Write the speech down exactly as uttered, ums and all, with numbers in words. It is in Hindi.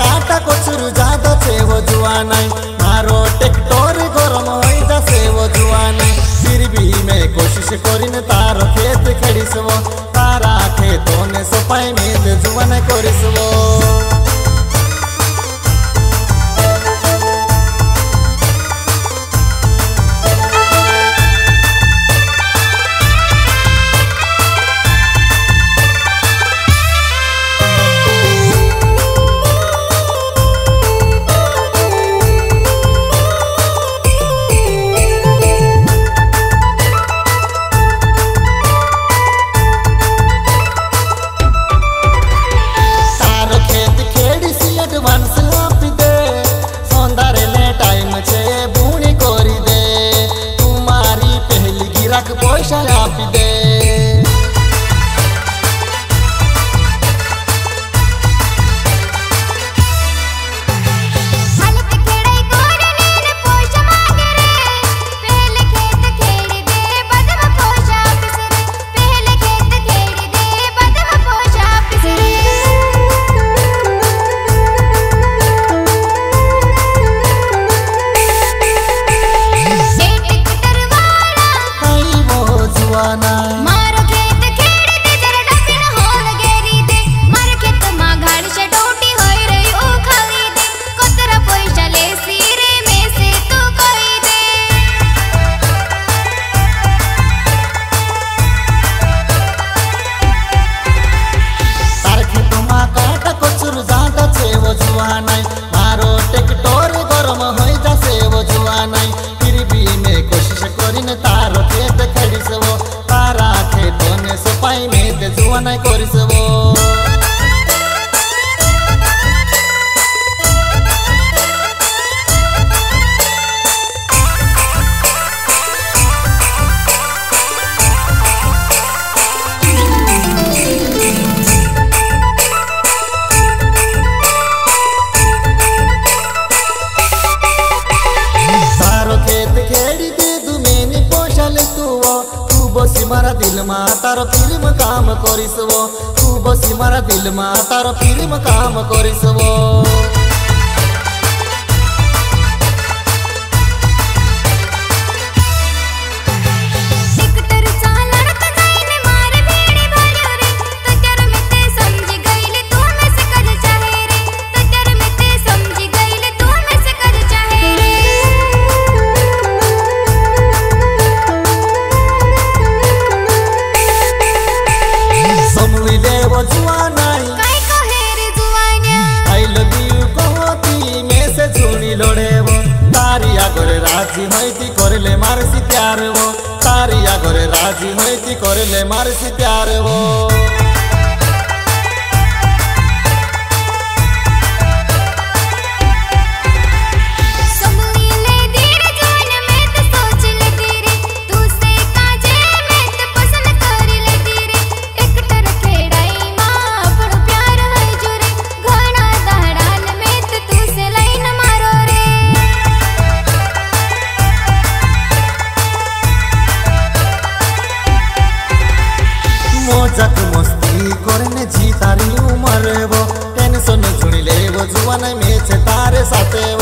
काटा को शुरू जादा से वो जुआ नहीं मारो टेक्टोर गरम होई दा से वो जुआ नहीं फिर भी मैं कोशिश करिन तारो खेत खड़िसवो तारा खेतों ने सपाई मेद जुवन करिसवो जुआना करसबो मारा दिल मा तारो फिल्म काम करिसवो तू बसी मारा दिल मा तारो फिल्म काम करिसवो करले मारसी प्यार वो तारी आगर राजी होई ती करले मारसी प्यार वो मजाक मस्ती करने जी तारी उमर वो टेंशन सुन ले वो जुआन में से तारे साथे।